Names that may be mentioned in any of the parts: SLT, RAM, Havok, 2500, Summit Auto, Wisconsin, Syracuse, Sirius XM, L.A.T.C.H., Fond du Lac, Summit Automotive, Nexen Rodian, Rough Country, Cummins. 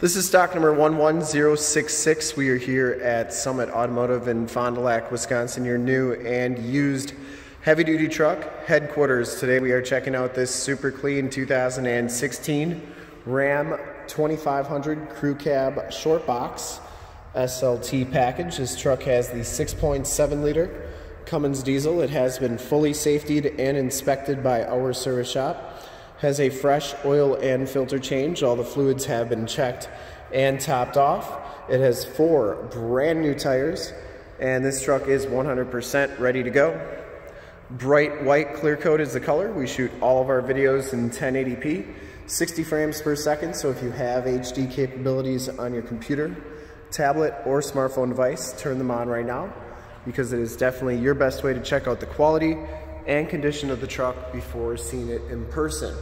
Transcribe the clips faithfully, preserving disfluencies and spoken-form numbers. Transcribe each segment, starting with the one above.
This is stock number one one zero six six. We are here at Summit Automotive in Fond du Lac, Wisconsin, your new and used heavy-duty truck headquarters. Today we are checking out this super clean two thousand sixteen Ram twenty-five hundred Crew Cab Short Box S L T package. This truck has the six point seven liter Cummins diesel. It has been fully safetied and inspected by our service shop. Has a fresh oil and filter change. All the fluids have been checked and topped off. It has four brand new tires, and this truck is one hundred percent ready to go. Bright white clear coat is the color. We shoot all of our videos in ten eighty p, sixty frames per second, so if you have H D capabilities on your computer, tablet, or smartphone device, turn them on right now, because it is definitely your best way to check out the quality and condition of the truck before seeing it in person.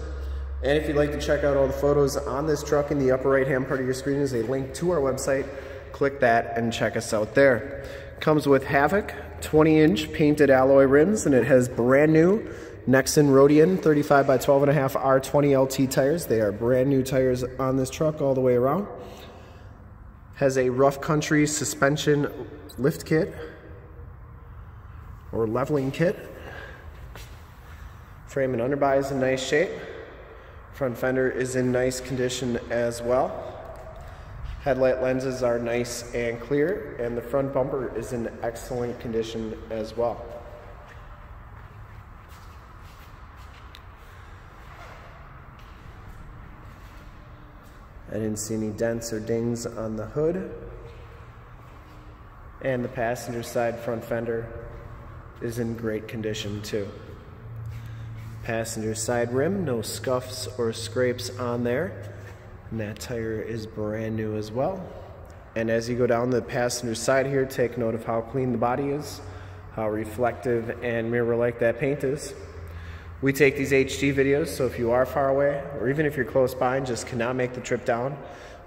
And if you'd like to check out all the photos on this truck, in the upper right hand part of your screen is a link to our website. Click that and check us out there. Comes with Havok twenty inch painted alloy rims, and it has brand new Nexen Rodian thirty-five by twelve and a half R twenty L T tires. They are brand new tires on this truck all the way around. Has a Rough Country suspension lift kit or leveling kit. Frame and underbody is in nice shape. Front fender is in nice condition as well. Headlight lenses are nice and clear, and the front bumper is in excellent condition as well. I didn't see any dents or dings on the hood. And the passenger side front fender is in great condition too. Passenger side rim, no scuffs or scrapes on there, and that tire is brand new as well. And as you go down the passenger side here, take note of how clean the body is, how reflective and mirror-like that paint is. We take these H D videos, so if you are far away, or even if you're close by and just cannot make the trip down,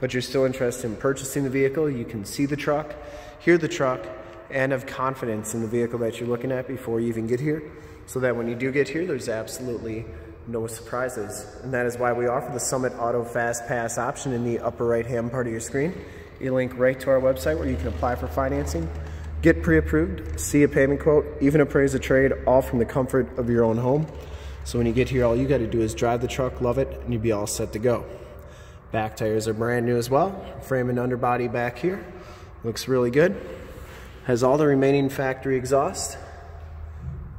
but you're still interested in purchasing the vehicle, you can see the truck, hear the truck, and have confidence in the vehicle that you're looking at before you even get here, so that when you do get here, there's absolutely no surprises. And that is why we offer the Summit Auto Fast Pass option in the upper right-hand part of your screen. A link right to our website where you can apply for financing, get pre-approved, see a payment quote, even appraise a trade, all from the comfort of your own home. So when you get here, all you gotta do is drive the truck, love it, and you'll be all set to go. Back tires are brand new as well. Frame and underbody back here. Looks really good. Has all the remaining factory exhaust.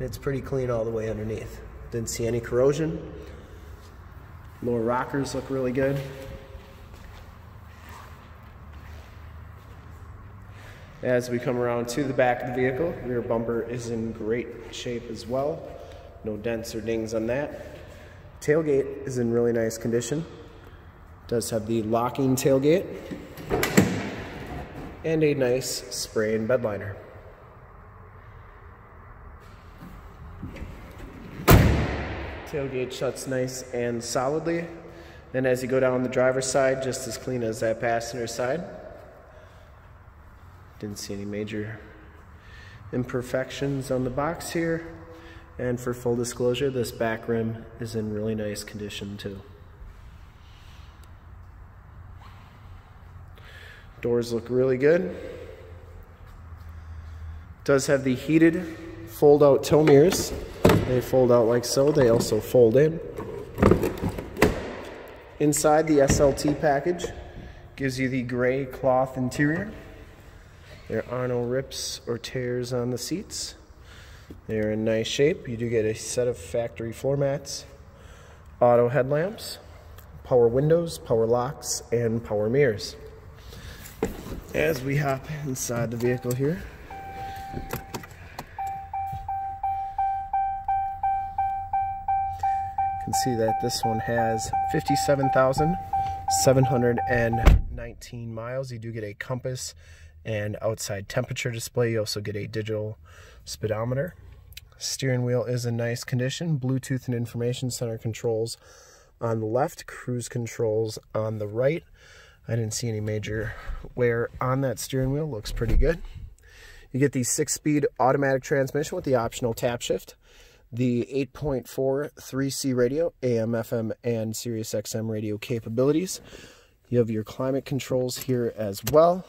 It's pretty clean all the way underneath. Didn't see any corrosion. Lower rockers look really good. As we come around to the back of the vehicle, rear bumper is in great shape as well. No dents or dings on that. Tailgate is in really nice condition. Does have the locking tailgate and a nice spray and bed liner. Tailgate shuts nice and solidly. Then as you go down the driver's side, just as clean as that passenger side. Didn't see any major imperfections on the box here. And for full disclosure, this back rim is in really nice condition too. Doors look really good. Does have the heated fold-out tow mirrors. They fold out like so. They also fold in. Inside, the S L T package gives you the gray cloth interior. There are no rips or tears on the seats. They're in nice shape. You do get a set of factory floor mats, auto headlamps, power windows, power locks, and power mirrors. As we hop inside the vehicle here, you can see that this one has fifty-seven thousand seven hundred nineteen miles. You do get a compass and outside temperature display. You also get a digital speedometer. Steering wheel is in nice condition. Bluetooth and information center controls on the left, cruise controls on the right. I didn't see any major wear on that steering wheel. Looks pretty good. You get the six-speed automatic transmission with the optional tap shift, the eight point four three C radio, A M, F M, and Sirius X M radio capabilities. You have your climate controls here as well,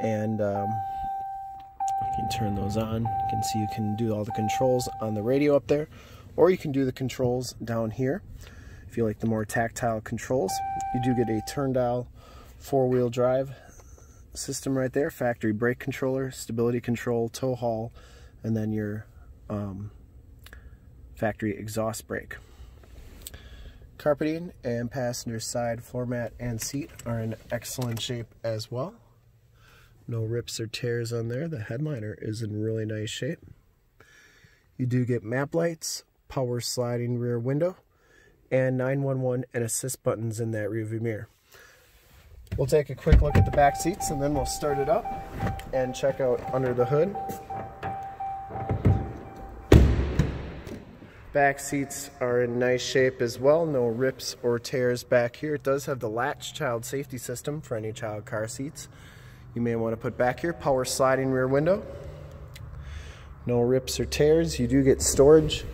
and um, you can turn those on. You can see you can do all the controls on the radio up there, or you can do the controls down here if you like the more tactile controls. You do get a turn dial four-wheel drive system right there, factory brake controller, stability control, tow haul, and then your um, factory exhaust brake. Carpeting and passenger side floor mat and seat are in excellent shape as well. No rips or tears on there. The headliner is in really nice shape. You do get map lights, power sliding rear window, and nine one one and assist buttons in that rearview mirror. We'll take a quick look at the back seats and then we'll start it up and check out under the hood. Back seats are in nice shape as well. No rips or tears back here. It does have the latch child safety system for any child car seats you may want to put back here. Power sliding rear window. No rips or tears. You do get storage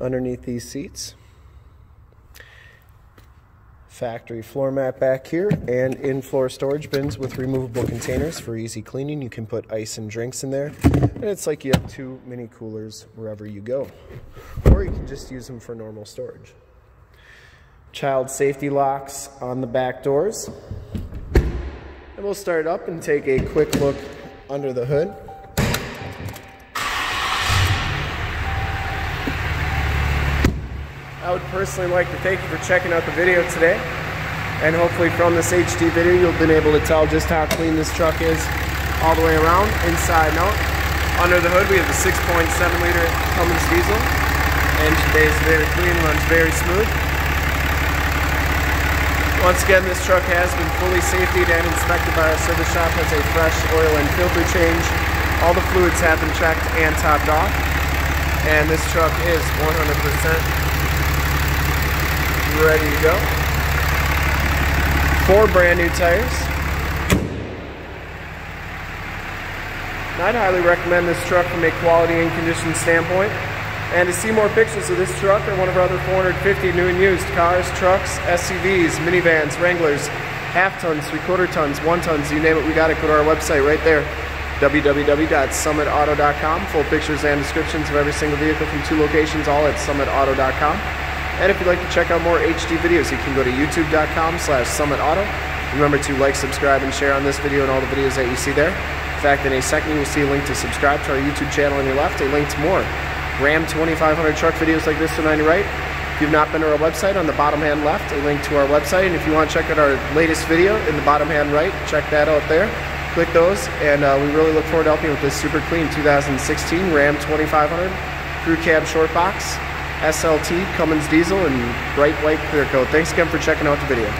underneath these seats. Factory floor mat back here, and in-floor storage bins with removable containers for easy cleaning. You can put ice and drinks in there, and it's like you have two mini coolers wherever you go, or you can just use them for normal storage. Child safety locks on the back doors, and we'll start up and take a quick look under the hood. I would personally like to thank you for checking out the video today, and hopefully from this H D video you've been able to tell just how clean this truck is all the way around, inside and out. Under the hood we have the six point seven liter Cummins diesel. Engine bay is very clean, runs very smooth. Once again, this truck has been fully safetied and inspected by our service shop, has a fresh oil and filter change. All the fluids have been checked and topped off, and this truck is one hundred percent ready to go. Four brand new tires. And I'd highly recommend this truck from a quality and condition standpoint. And to see more pictures of this truck or one of our other four hundred fifty new and used cars, trucks, S U Vs, minivans, Wranglers, half tons, three quarter tons, one tons, you name it, we got it. Go to our website right there, w w w dot summit auto dot com. Full pictures and descriptions of every single vehicle from two locations, all at summit auto dot com. And if you'd like to check out more H D videos, you can go to youtube dot com slash summit auto. Remember to like, subscribe, and share on this video and all the videos that you see there. In fact, in a second, you will see a link to subscribe to our YouTube channel on your left, a link to more Ram twenty-five hundred truck videos like this one on your right. If you've not been to our website, on the bottom hand left, a link to our website. And if you want to check out our latest video in the bottom hand right, check that out there. Click those, and uh, we really look forward to helping you with this super clean two thousand sixteen Ram twenty-five hundred crew cab short box S L T Cummins diesel and bright white clear coat. Thanks again for checking out the video.